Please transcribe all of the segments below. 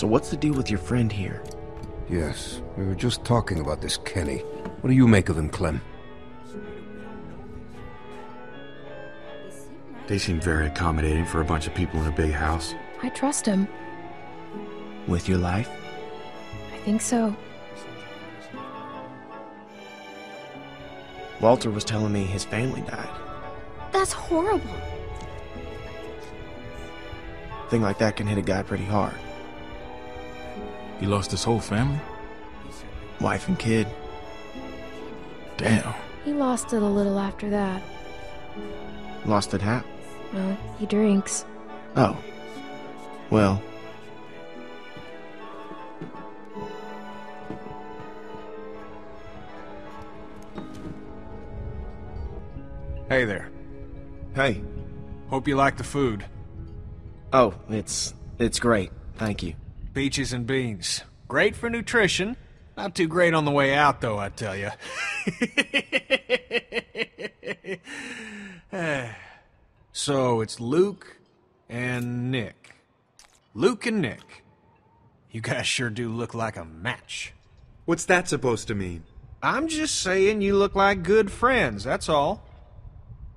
So what's the deal with your friend here? Yes, we were just talking about this Kenny. What do you make of him, Clem? They seem very accommodating for a bunch of people in a big house. I trust him. With your life? I think so. Walter was telling me his family died. That's horrible. A thing like that can hit a guy pretty hard. He lost his whole family? Wife and kid. Damn. He lost it a little after that. Lost it how? Well, he drinks. Oh. Well. Hey there. Hey. Hope you like the food. Oh, it's great. Thank you. Peaches and beans. Great for nutrition. Not too great on the way out, though, I tell you. So, it's Luke and Nick. Luke and Nick. You guys sure do look like a match. What's that supposed to mean? I'm just saying you look like good friends, that's all.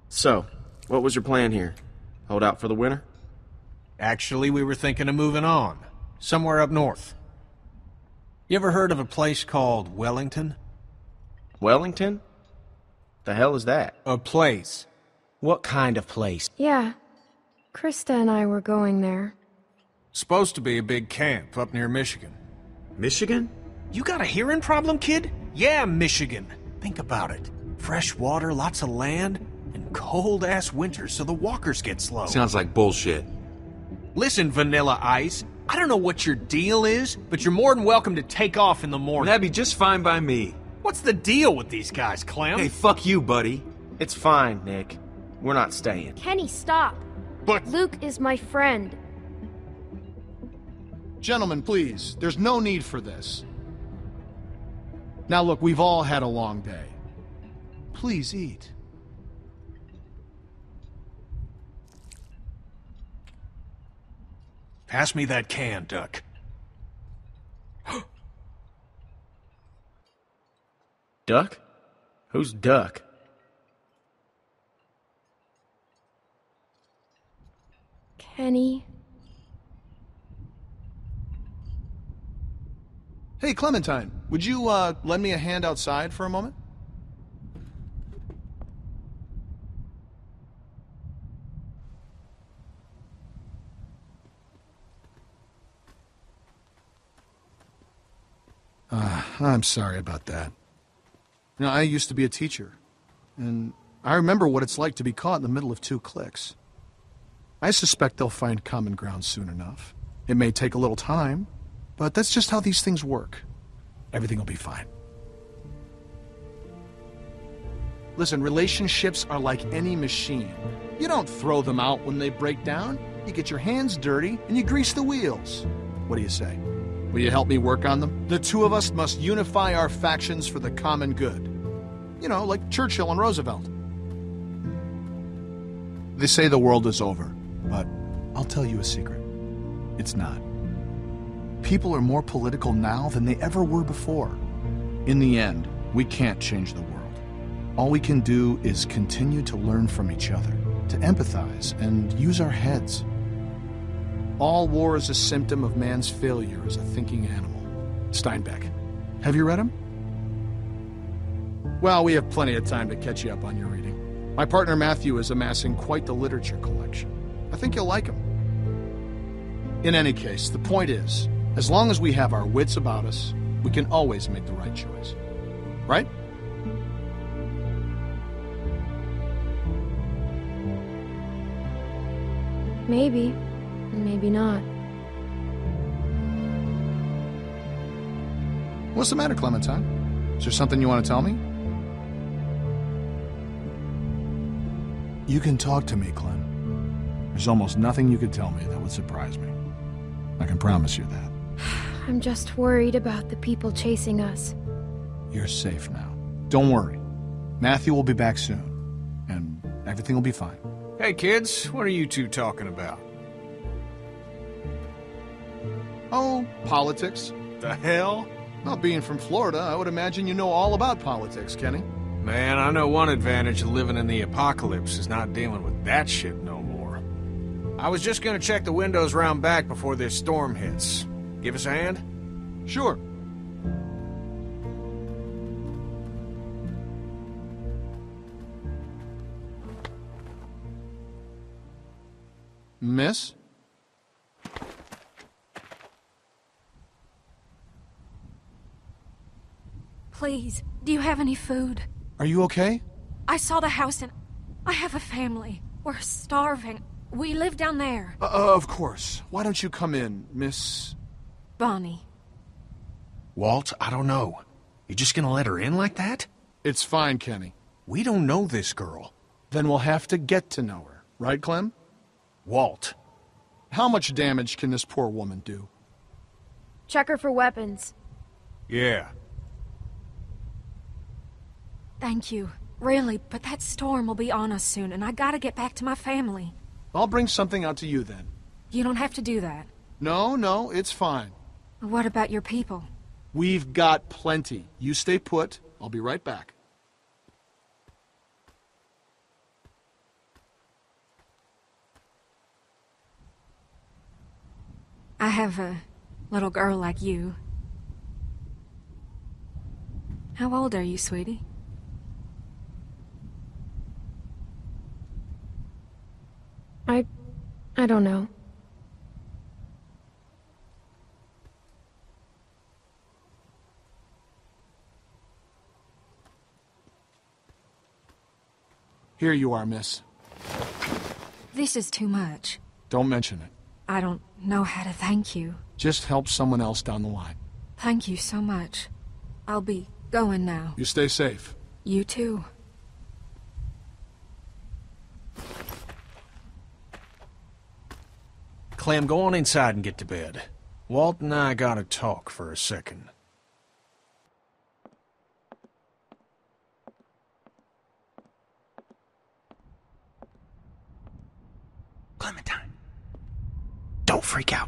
So, what was your plan here? Hold out for the winter? Actually, we were thinking of moving on. Somewhere up north. You ever heard of a place called Wellington? Wellington? The hell is that? A place. What kind of place? Yeah. Krista and I were going there. Supposed to be a big camp up near Michigan. Michigan? You got a hearing problem, kid? Yeah, Michigan. Think about it. Fresh water, lots of land, and cold-ass winters so the walkers get slow. Sounds like bullshit. Listen, Vanilla Ice, I don't know what your deal is, but you're more than welcome to take off in the morning. That'd be just fine by me. What's the deal with these guys, Clem? Hey, fuck you, buddy. It's fine, Nick. We're not staying. Kenny, stop. But Luke is my friend. Gentlemen, please. There's no need for this. Now look, we've all had a long day. Please eat. Pass me that can, Duck. Duck? Who's Duck? Kenny. Hey, Clementine, would you, lend me a hand outside for a moment? I'm sorry about that. You know, I used to be a teacher, and I remember what it's like to be caught in the middle of two cliques. I suspect they'll find common ground soon enough. It may take a little time, but that's just how these things work. Everything will be fine. Listen, relationships are like any machine. You don't throw them out when they break down. You get your hands dirty, and you grease the wheels. What do you say? Will you help me work on them? The two of us must unify our factions for the common good. You know, like Churchill and Roosevelt. They say the world is over, but I'll tell you a secret. It's not. People are more political now than they ever were before. In the end, we can't change the world. All we can do is continue to learn from each other, to empathize, and use our heads. All war is a symptom of man's failure as a thinking animal. Steinbeck. Have you read him? Well, we have plenty of time to catch you up on your reading. My partner Matthew is amassing quite the literature collection. I think you'll like him. In any case, the point is, as long as we have our wits about us, we can always make the right choice. Right? Maybe. Maybe not. What's the matter, Clementine? Is there something you want to tell me? You can talk to me, Clem. There's almost nothing you could tell me that would surprise me. I can promise you that. I'm just worried about the people chasing us. You're safe now. Don't worry. Matthew will be back soon, and everything will be fine. Hey, kids, what are you two talking about? Oh, politics. The hell? Not being from Florida, I would imagine you know all about politics, Kenny. Man, I know one advantage of living in the apocalypse is not dealing with that shit no more. I was just gonna check the windows round back before this storm hits. Give us a hand? Sure. Miss? Please, do you have any food? Are you okay? I saw the house and I have a family. We're starving. We live down there. Of course. Why don't you come in, Miss... Bonnie. Walt, I don't know. You just gonna let her in like that? It's fine, Kenny. We don't know this girl. Then we'll have to get to know her. Right, Clem? Walt. How much damage can this poor woman do? Check her for weapons. Yeah. Thank you. Really, but that storm will be on us soon, and I gotta get back to my family. I'll bring something out to you then. You don't have to do that. No, no, it's fine. What about your people? We've got plenty. You stay put. I'll be right back. I have a little girl like you. How old are you, sweetie? I don't know. Here you are, miss. This is too much. Don't mention it. I don't know how to thank you. Just help someone else down the line. Thank you so much. I'll be going now. You stay safe. You too. Clem, go on inside and get to bed. Walt and I gotta talk for a second. Clementine. Don't freak out.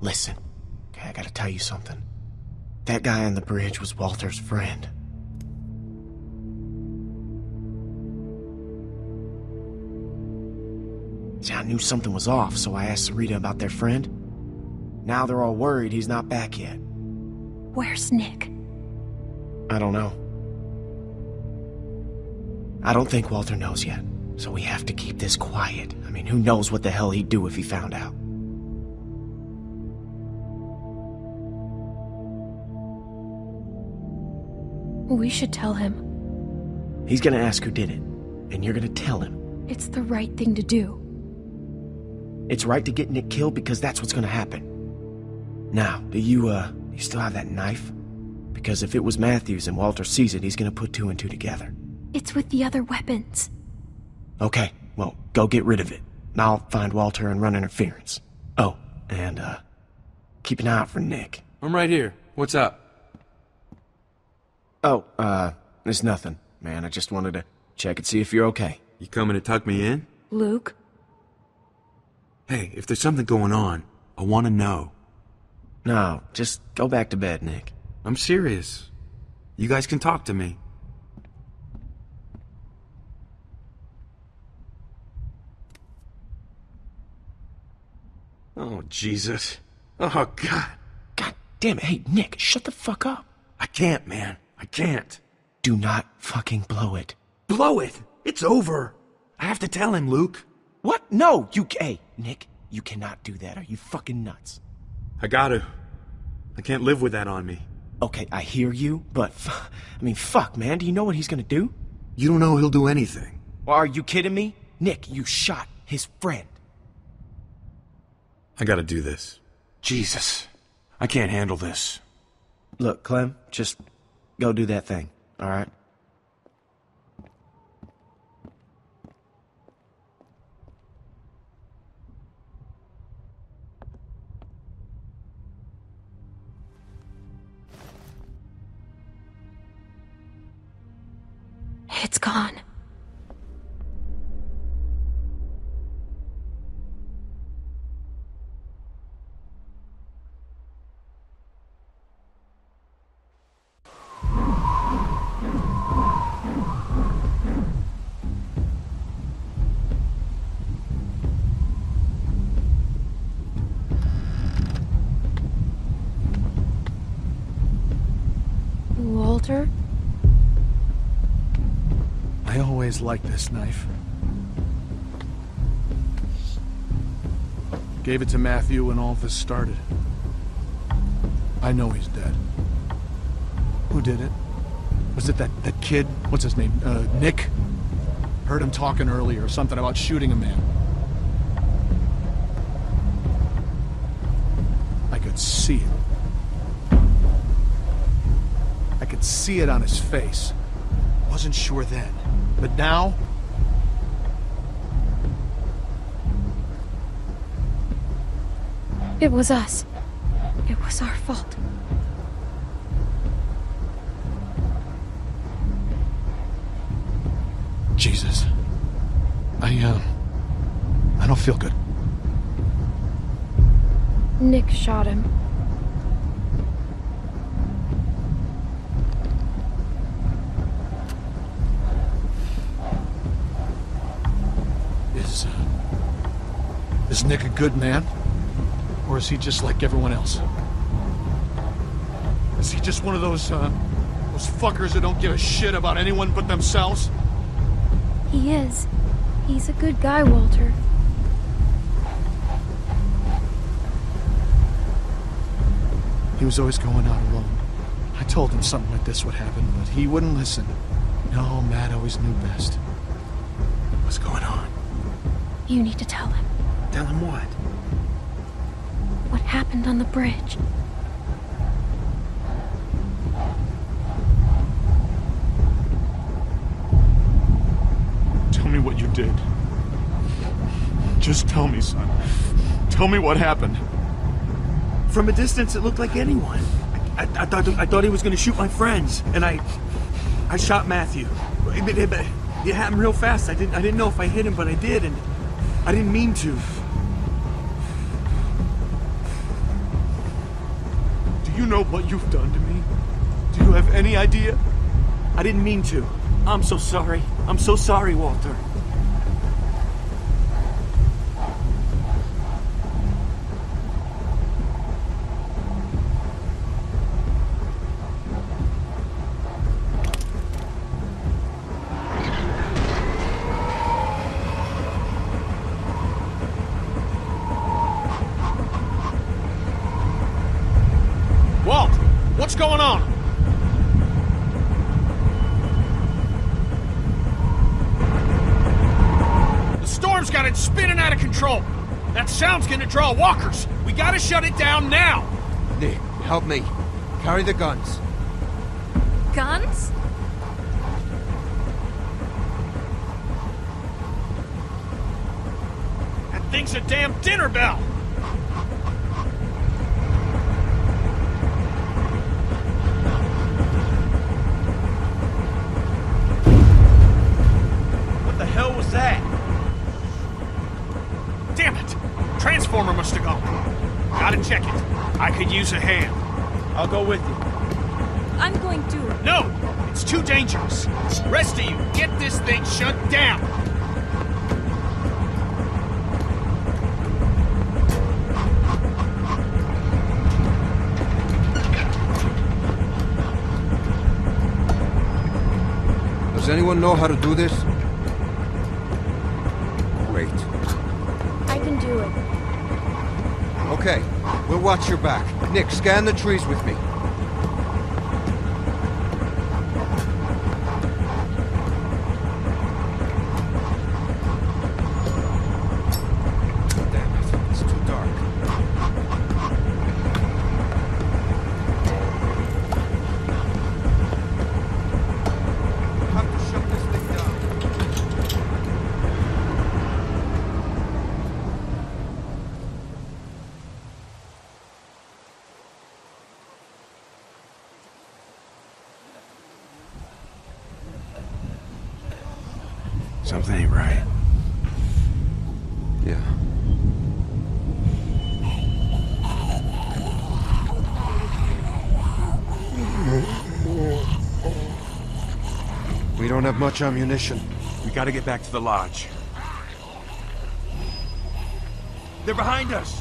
Listen, okay, I gotta tell you something. That guy on the bridge was Walter's friend. See, I knew something was off, so I asked Sarita about their friend. Now they're all worried he's not back yet. Where's Nick? I don't know. I don't think Walter knows yet, so we have to keep this quiet. I mean, who knows what the hell he'd do if he found out. We should tell him. He's gonna ask who did it, and you're gonna tell him. It's the right thing to do. It's right to get Nick killed because that's what's gonna happen. Now, do you still have that knife? Because if it was Matthew's and Walter sees it, he's gonna put two and two together. It's with the other weapons. Okay, well, go get rid of it. And I'll find Walter and run interference. Oh, and, keep an eye out for Nick. I'm right here. What's up? Oh, it's nothing. Man, I just wanted to check and see if you're okay. You coming to tuck me in? Luke? Hey, if there's something going on, I want to know. No, just go back to bed, Nick. I'm serious. You guys can talk to me. Oh, Jesus. Oh, God. God damn it. Hey, Nick, shut the fuck up. I can't, man. I can't. Do not fucking blow it. Blow it? It's over. I have to tell him, Luke. What? No, you... Hey, Nick, you cannot do that. Are you fucking nuts? I gotta. I can't live with that on me. Okay, I hear you, but... I mean, fuck, man. Do you know what he's gonna do? You don't know he'll do anything. Are you kidding me? Nick, you shot his friend. I gotta do this. Jesus. I can't handle this. Look, Clem, just go do that thing, all right? It's gone. Walter? I always liked this knife. Gave it to Matthew when all this started. I know he's dead. Who did it? Was it that kid? What's his name? Nick? Heard him talking earlier, something about shooting a man. I could see it. I could see it on his face. Wasn't sure then, but now... It was us. It was our fault. Jesus. I don't feel good. Nick shot him. Is Nick a good man? Or is he just like everyone else? Is he just one of those fuckers that don't give a shit about anyone but themselves? He is. He's a good guy, Walter. He was always going out alone. I told him something like this would happen, but he wouldn't listen. No, Matt always knew best. What's going on? You need to tell him. Tell him what? What happened on the bridge. Tell me what you did. Just tell me, son. Tell me what happened. From a distance, it looked like anyone. I thought he was going to shoot my friends, and I shot Matthew. It happened real fast. I didn't know if I hit him, but I did, and I didn't mean to. Do you know what you've done to me? Do you have any idea? I didn't mean to. I'm so sorry. I'm so sorry, Walter. Draw walkers. We gotta shut it down now. Nick, help me. Carry the guns. Guns? That thing's a damn dinner bell. What the hell was that? Damn it. Transformer must have gone. Gotta check it. I could use a hand. I'll go with you. I'm going to. No! It's too dangerous. The rest of you, get this thing shut down! Does anyone know how to do this? Okay, we'll watch your back. Nick, scan the trees with me. Damn it, it's too dark. Have to shut this thing down. Something ain't right. Yeah. We don't have much ammunition. We gotta get back to the lodge. They're behind us!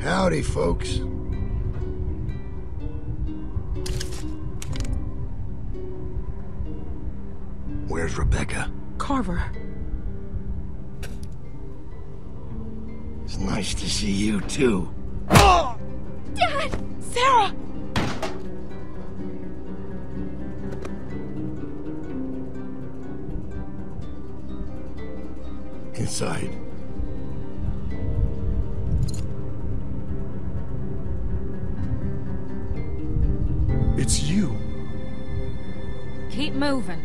Howdy, folks. Where's Rebecca? Carver. It's nice to see you, too. Oh! Dad! Sarah! Inside. It's you. Keep moving.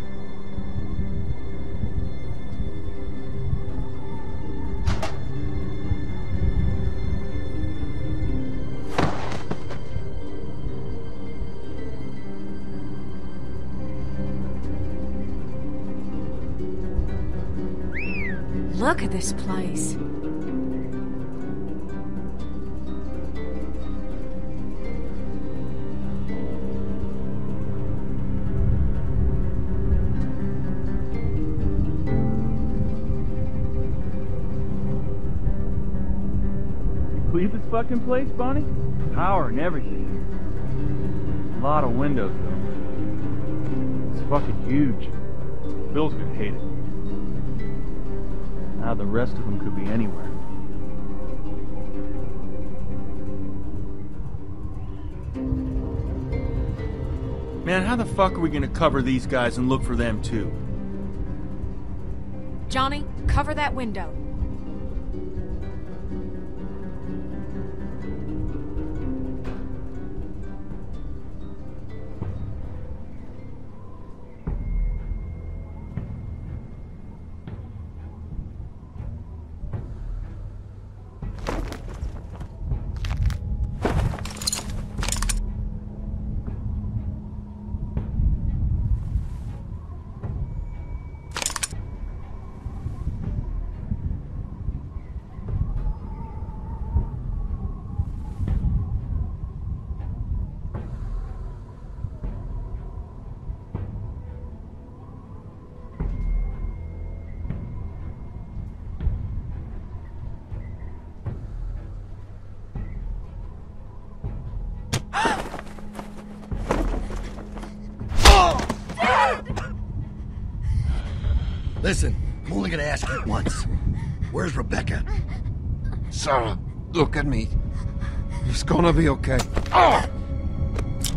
Look at this place. Leave this fucking place, Bonnie? Power and everything. A lot of windows, though. It's fucking huge. Bill's gonna hate it. Now the rest of them could be anywhere. Man, how the fuck are we gonna cover these guys and look for them, too? Johnny, cover that window. Listen, I'm only gonna ask you once. Where's Rebecca? Sarah, look at me. It's gonna be okay. Oh!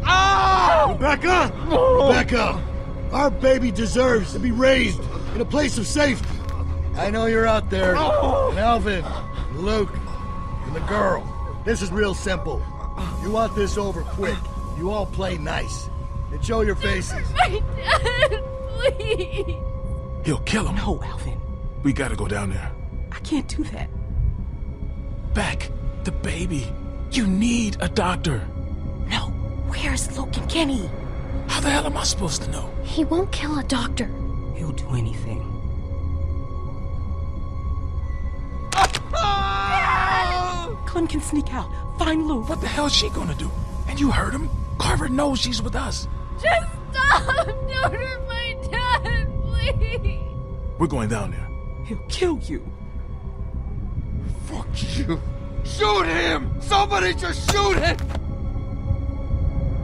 Oh! Rebecca! Oh! Rebecca! Our baby deserves to be raised in a place of safety. I know you're out there. Oh! And Alvin, and Luke, and the girl. This is real simple. You want this over quick. You all play nice. And show your faces. My dad, please. He'll kill him. No, Alvin. We gotta go down there. I can't do that. Beck, the baby. You need a doctor. No. Where's Luke and Kenny? How the hell am I supposed to know? He won't kill a doctor. He'll do anything. Clem can sneak out. Find Luke. What the hell is she gonna do? And you heard him? Carver knows she's with us. Just stop! Don't hurt my dad, please! We're going down there. He'll kill you. Fuck you. Shoot him! Somebody just shoot him!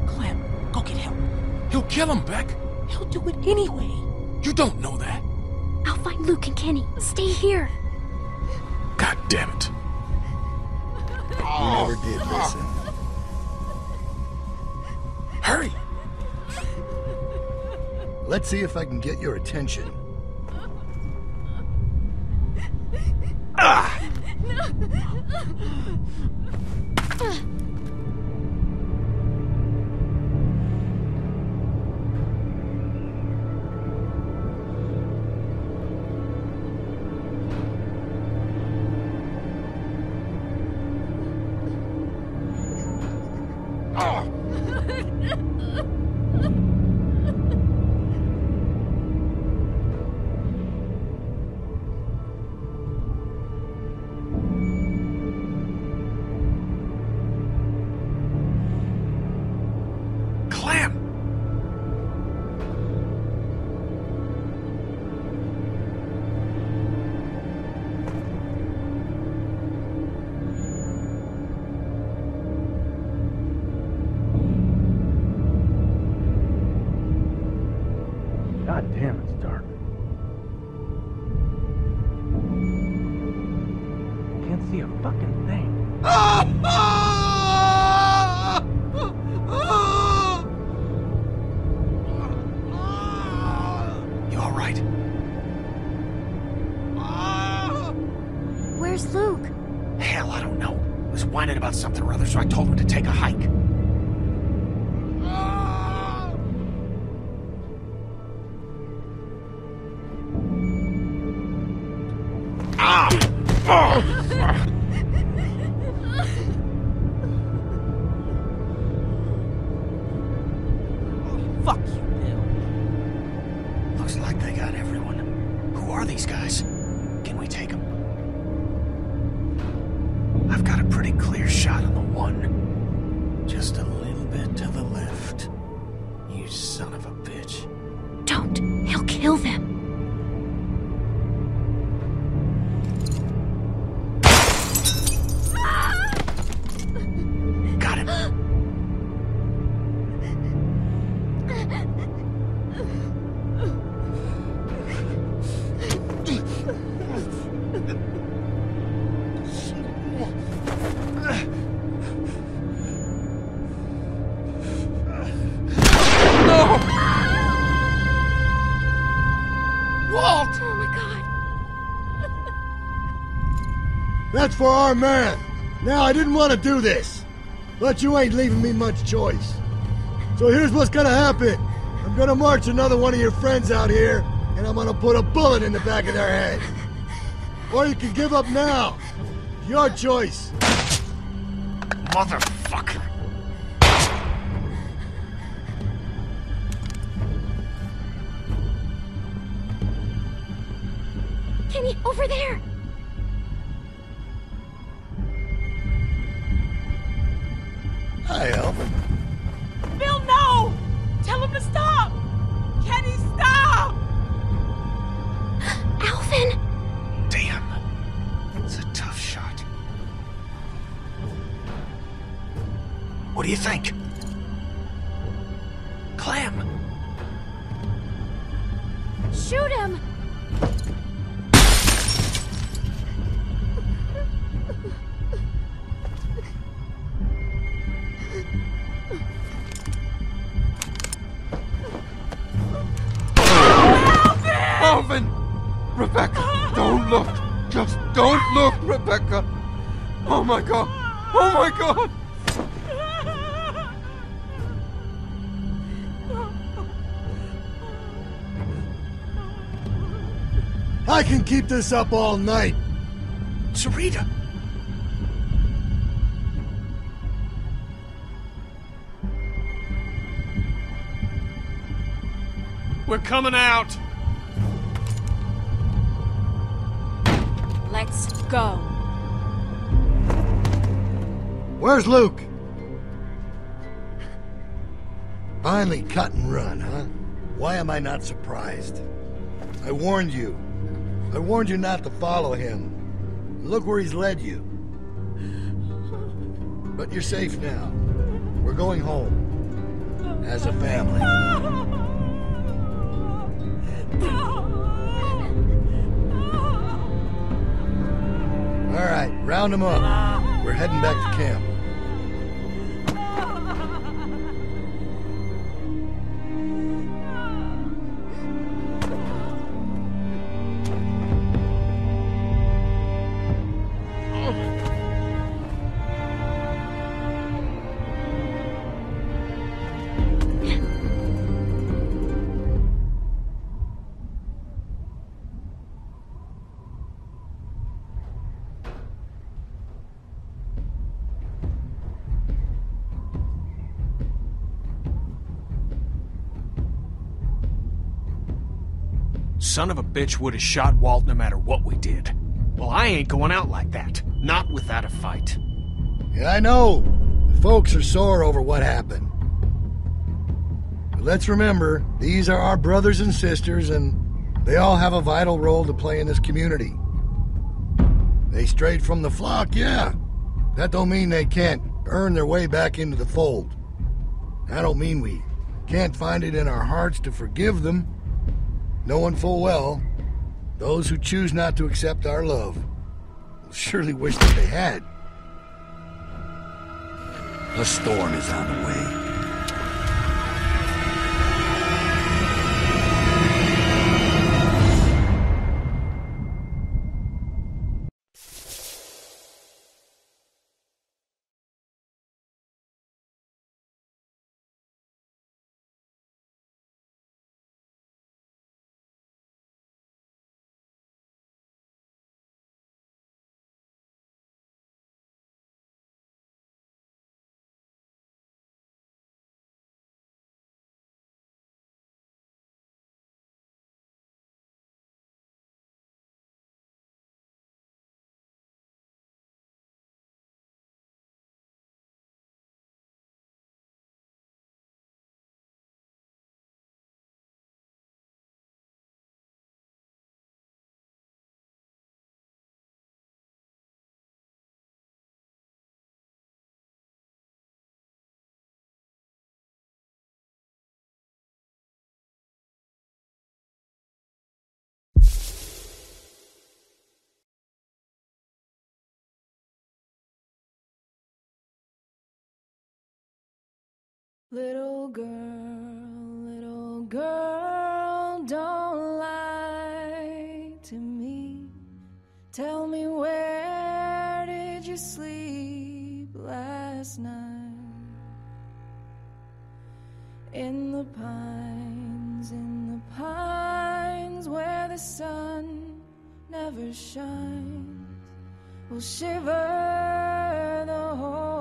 Clem, go get help. He'll kill him, Beck. He'll do it anyway. You don't know that. I'll find Luke and Kenny. Stay here. God damn it. You never did listen. Hurry! Let's see if I can get your attention. Ah! For our man. Now, I didn't want to do this, but you ain't leaving me much choice. So here's what's gonna happen. I'm gonna march another one of your friends out here, and I'm gonna put a bullet in the back of their head. Or you can give up now. Your choice. Motherfucker. Kenny, over there. Hi, Alvin. Bill, no! Tell him to stop! Kenny, stop! Alvin! Damn. It's a tough shot. What do you think? Clem! Shoot him! Rebecca, don't look. Just don't look, Rebecca. Oh, my God. Oh, my God. I can keep this up all night. Sarita. We're coming out. Let's go. Where's Luke? Finally cut and run, huh? Why am I not surprised? I warned you. I warned you not to follow him. Look where he's led you. But you're safe now. We're going home. As a family. All right, round them up. We're heading back to camp. Son of a bitch would have shot Walt no matter what we did. Well, I ain't going out like that. Not without a fight. Yeah, I know. The folks are sore over what happened. But let's remember, these are our brothers and sisters, and they all have a vital role to play in this community. They strayed from the flock, yeah. That don't mean they can't earn their way back into the fold. I don't mean we can't find it in our hearts to forgive them. Knowing full well, those who choose not to accept our love will surely wish that they had. A storm is on the way. Little girl, don't lie to me. Tell me, where did you sleep last night? In the pines, where the sun never shines, will shiver the whole.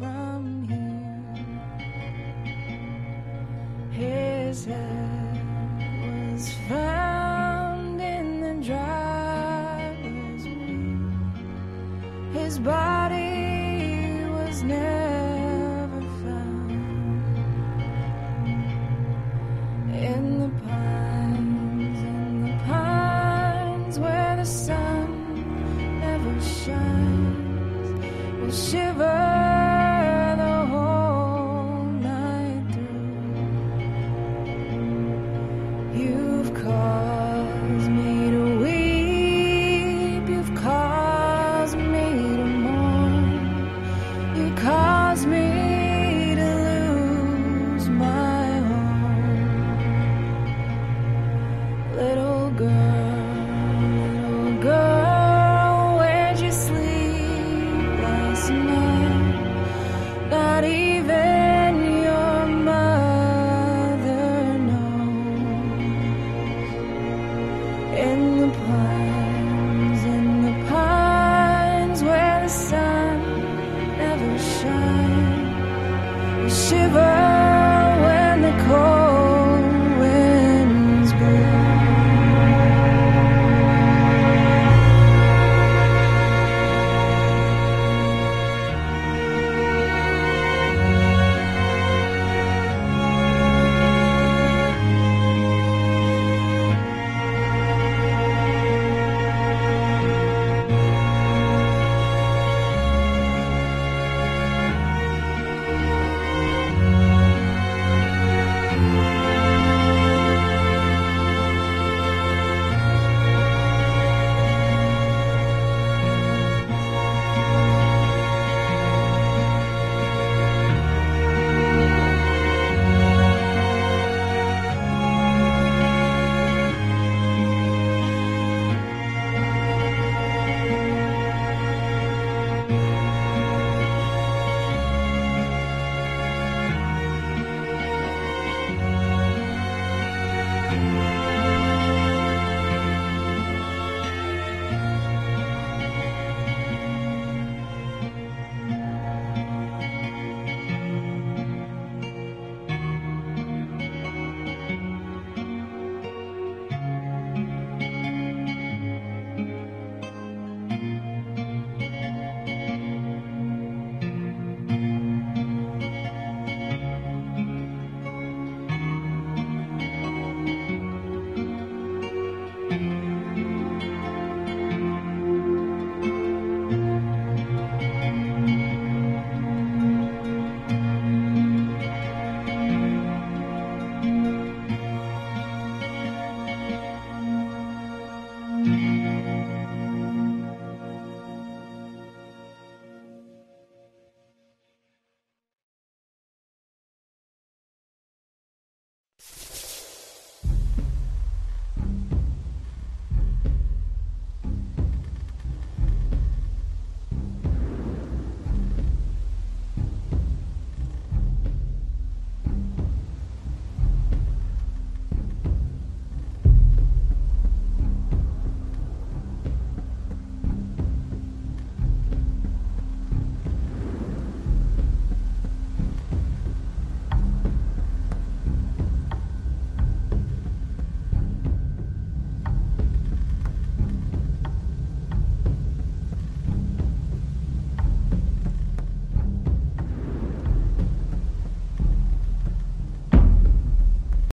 From here, his head was found in the driver's wheel. His body was never found. In the pines, where the sun never shines, will shiver. Caused me to weep, you've caused me to mourn. Girl, girl, where'd you sleep last night? Not even your mother knows. In the